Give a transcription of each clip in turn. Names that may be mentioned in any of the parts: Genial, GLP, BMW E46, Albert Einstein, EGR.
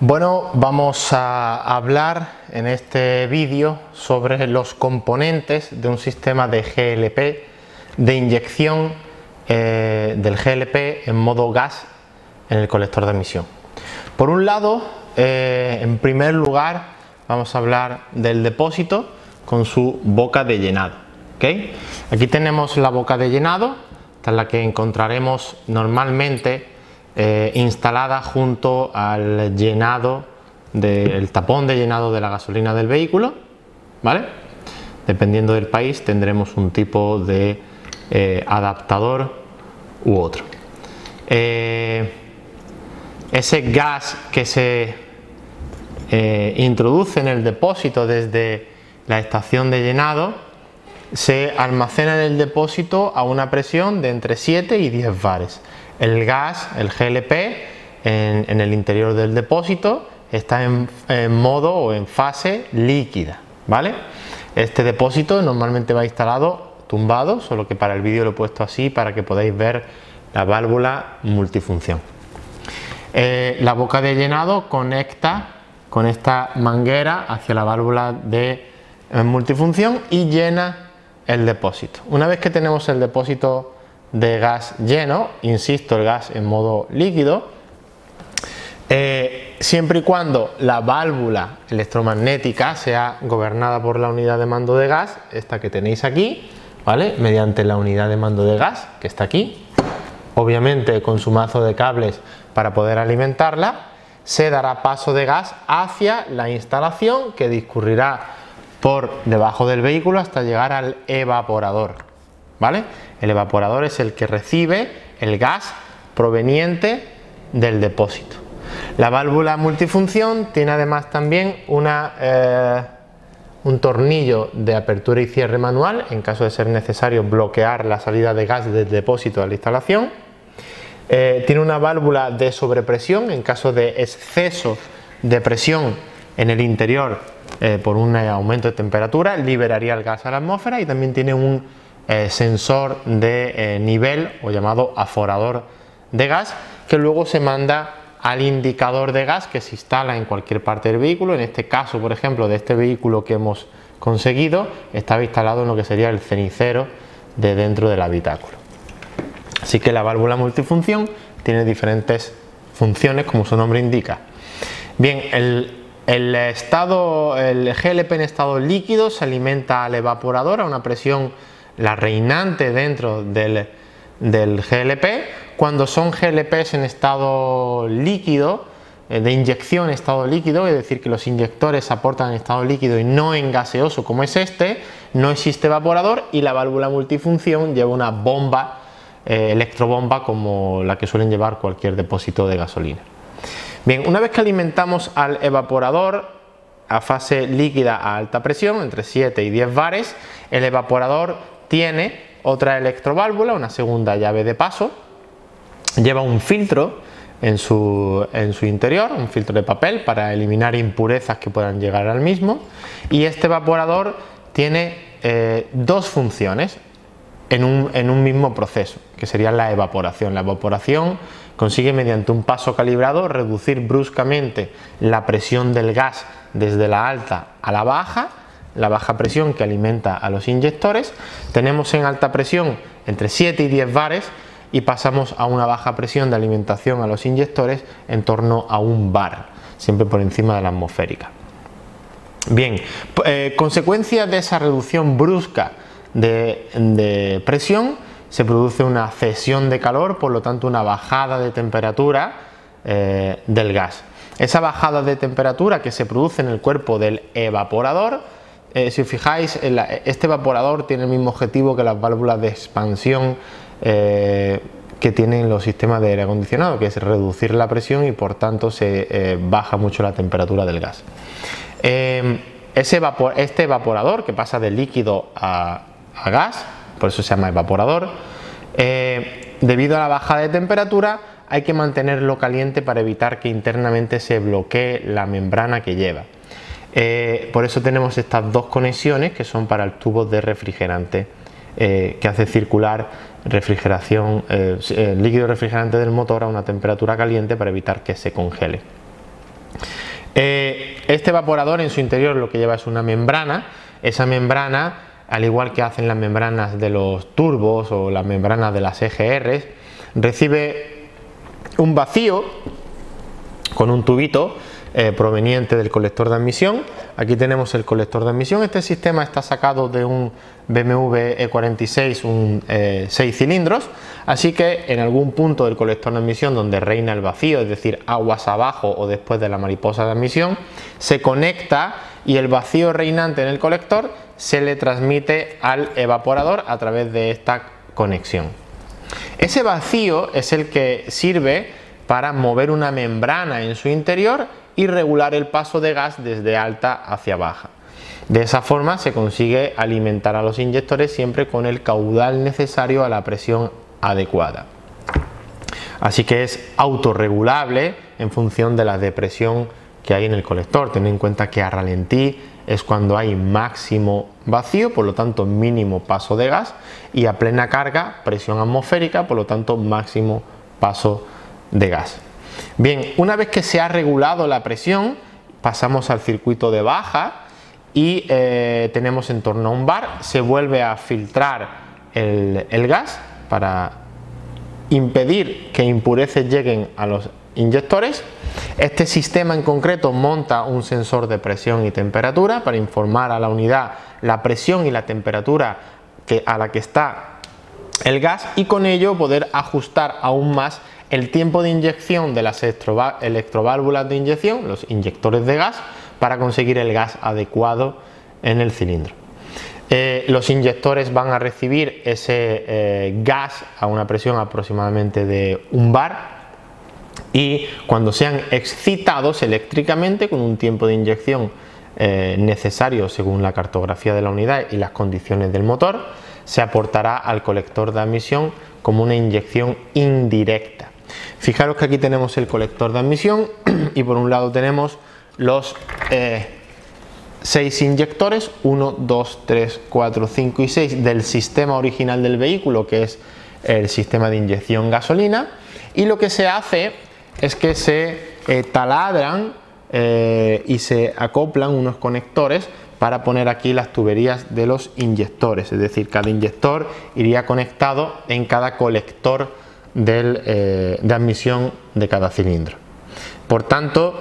Bueno, vamos a hablar en este vídeo sobre los componentes de un sistema de GLP, de inyección del GLP en modo gas en el colector de emisión. Por un lado, en primer lugar, vamos a hablar del depósito con su boca de llenado, ¿okay? Aquí tenemos la boca de llenado, esta es la que encontraremos normalmente instalada junto al llenado del tapón de llenado de la gasolina del vehículo, ¿vale? Dependiendo del país tendremos un tipo de adaptador u otro. Ese gas que se introduce en el depósito desde la estación de llenado se almacena en el depósito a una presión de entre 7 y 10 bares. El gas, el GLP, en el interior del depósito está en modo o en fase líquida, ¿vale? Este depósito normalmente va instalado tumbado, solo que para el vídeo lo he puesto así para que podáis ver la válvula multifunción. La boca de llenado conecta con esta manguera hacia la válvula de multifunción y llena el depósito. Una vez que tenemos el depósito de gas lleno, insisto, el gas en modo líquido, siempre y cuando la válvula electromagnética sea gobernada por la unidad de mando de gas, esta que tenéis aquí, ¿vale? Mediante la unidad de mando de gas que está aquí, obviamente con su mazo de cables para poder alimentarla, se dará paso de gas hacia la instalación que discurrirá por debajo del vehículo hasta llegar al evaporador, ¿vale? El evaporador es el que recibe el gas proveniente del depósito. La válvula multifunción tiene además también un tornillo de apertura y cierre manual en caso de ser necesario bloquear la salida de gas del depósito a la instalación. Tiene una válvula de sobrepresión en caso de exceso de presión en el interior por un aumento de temperatura, liberaría el gas a la atmósfera, y también tiene un sensor de nivel o llamado aforador de gas que luego se manda al indicador de gas que se instala en cualquier parte del vehículo. En este caso, por ejemplo, de este vehículo que hemos conseguido, estaba instalado en lo que sería el cenicero de dentro del habitáculo. Así que la válvula multifunción tiene diferentes funciones, como su nombre indica. Bien, el GLP en estado líquido se alimenta al evaporador a una presión, la reinante dentro del GLP. Cuando son GLPs en estado líquido, de inyección en estado líquido, es decir, que los inyectores aportan en estado líquido y no en gaseoso como es este, no existe evaporador y la válvula multifunción lleva una bomba, electrobomba, como la que suelen llevar cualquier depósito de gasolina. Bien, una vez que alimentamos al evaporador a fase líquida a alta presión, entre 7 y 10 bares, el evaporador tiene otra electroválvula, una segunda llave de paso, lleva un filtro en su interior, un filtro de papel para eliminar impurezas que puedan llegar al mismo, y este evaporador tiene dos funciones en un mismo proceso, que sería la evaporación. La evaporación consigue mediante un paso calibrado reducir bruscamente la presión del gas desde la alta a la baja presión que alimenta a los inyectores. Tenemos en alta presión entre 7 y 10 bares y pasamos a una baja presión de alimentación a los inyectores en torno a 1 bar, siempre por encima de la atmosférica. Bien, consecuencia de esa reducción brusca de presión, se produce una cesión de calor, por lo tanto una bajada de temperatura del gas. Esa bajada de temperatura que se produce en el cuerpo del evaporador, si os fijáis, este evaporador tiene el mismo objetivo que las válvulas de expansión que tienen los sistemas de aire acondicionado, que es reducir la presión y por tanto se baja mucho la temperatura del gas. Este evaporador que pasa de líquido a gas, por eso se llama evaporador, debido a la bajada de temperatura hay que mantenerlo caliente para evitar que internamente se bloquee la membrana que lleva. Por eso tenemos estas dos conexiones que son para el tubo de refrigerante que hace circular refrigeración, líquido refrigerante del motor a una temperatura caliente para evitar que se congele. Este evaporador en su interior lo que lleva es una membrana. Esa membrana, al igual que hacen las membranas de los turbos o las membranas de las EGRs, recibe un vacío con un tubito proveniente del colector de admisión. Aquí tenemos el colector de admisión. Este sistema está sacado de un BMW E46, un 6 cilindros, así que en algún punto del colector de admisión donde reina el vacío, es decir, aguas abajo o después de la mariposa de admisión, se conecta y el vacío reinante en el colector se le transmite al evaporador a través de esta conexión. Ese vacío es el que sirve para mover una membrana en su interior y regular el paso de gas desde alta hacia baja. De esa forma se consigue alimentar a los inyectores siempre con el caudal necesario a la presión adecuada. Así que es autorregulable en función de la depresión que hay en el colector. Ten en cuenta que a ralentí es cuando hay máximo vacío, por lo tanto mínimo paso de gas, y a plena carga presión atmosférica, por lo tanto máximo paso de gas. Bien, una vez que se ha regulado la presión, pasamos al circuito de baja y tenemos en torno a un bar. Se vuelve a filtrar el gas para impedir que impurezas lleguen a los inyectores. Este sistema en concreto monta un sensor de presión y temperatura para informar a la unidad la presión y la temperatura a la que está el gas, y con ello poder ajustar aún más el tiempo de inyección de las electroválvulas de inyección, los inyectores de gas, para conseguir el gas adecuado en el cilindro. Los inyectores van a recibir ese gas a una presión aproximadamente de un bar, y cuando sean excitados eléctricamente con un tiempo de inyección necesario según la cartografía de la unidad y las condiciones del motor, se aportará al colector de admisión como una inyección indirecta. Fijaros que aquí tenemos el colector de admisión y por un lado tenemos los 6 inyectores, 1, 2, 3, 4, 5 y 6 del sistema original del vehículo, que es el sistema de inyección gasolina, y lo que se hace es que se taladran y se acoplan unos conectores para poner aquí las tuberías de los inyectores, es decir, cada inyector iría conectado en cada colector de admisión de cada cilindro. Por tanto,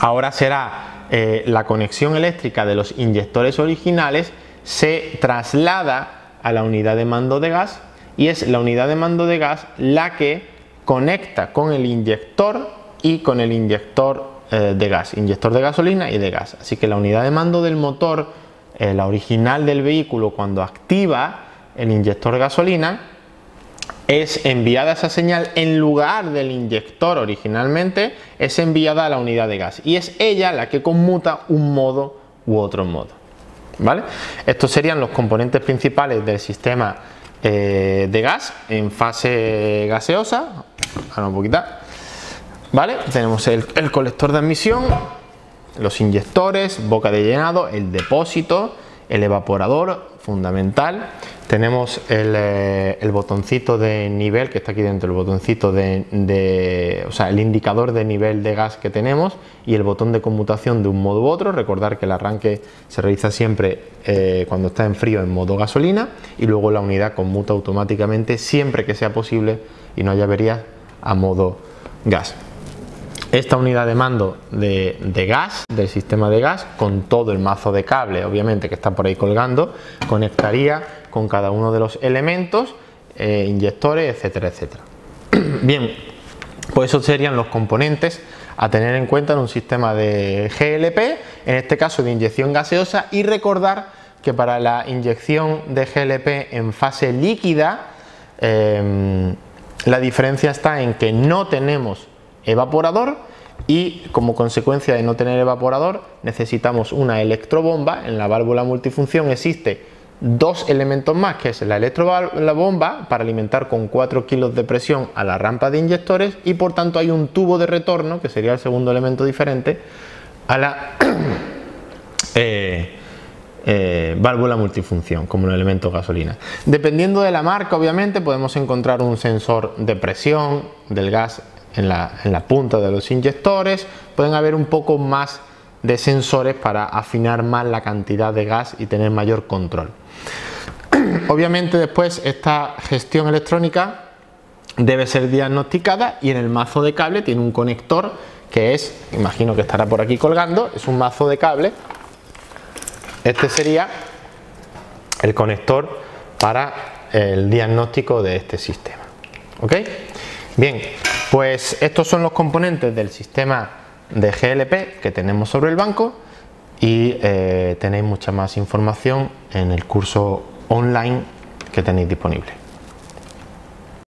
ahora será la conexión eléctrica de los inyectores originales se traslada a la unidad de mando de gas, y es la unidad de mando de gas la que conecta con el inyector y con el inyector de gas, inyector de gasolina y de gas. Así que la unidad de mando del motor, la original del vehículo, cuando activa el inyector de gasolina, es enviada esa señal, en lugar del inyector originalmente, es enviada a la unidad de gas, y es ella la que conmuta un modo u otro modo, ¿vale? Estos serían los componentes principales del sistema de gas en fase gaseosa. Ahora un poquito, ¿vale? Tenemos el colector de admisión, los inyectores, boca de llenado, el depósito, el evaporador, fundamental. Tenemos el botoncito de nivel que está aquí dentro, el botoncito el indicador de nivel de gas que tenemos, y el botón de conmutación de un modo u otro. Recordar que el arranque se realiza siempre cuando está en frío en modo gasolina, y luego la unidad conmuta automáticamente siempre que sea posible y no haya averías a modo gas. Esta unidad de mando de gas, del sistema de gas, con todo el mazo de cable, obviamente, que está por ahí colgando, conectaría con cada uno de los elementos, inyectores, etcétera, etcétera. Bien, pues esos serían los componentes a tener en cuenta en un sistema de GLP, en este caso de inyección gaseosa, y recordar que para la inyección de GLP en fase líquida, la diferencia está en que no tenemos evaporador, y como consecuencia de no tener evaporador necesitamos una electrobomba. En la válvula multifunción existe dos elementos más, que es la electrobomba para alimentar con 4 kilos de presión a la rampa de inyectores, y por tanto hay un tubo de retorno, que sería el segundo elemento diferente a la válvula multifunción, como un elemento gasolina. Dependiendo de la marca, obviamente, podemos encontrar un sensor de presión del gas en la punta de los inyectores. Pueden haber un poco más de sensores para afinar más la cantidad de gas y tener mayor control. Obviamente después esta gestión electrónica debe ser diagnosticada, y en el mazo de cable tiene un conector que es, imagino que estará por aquí colgando, es un mazo de cable. Este sería el conector para el diagnóstico de este sistema. ¿Ok? Bien, pues estos son los componentes del sistema de GLP que tenemos sobre el banco, y tenéis mucha más información en el curso online que tenéis disponible.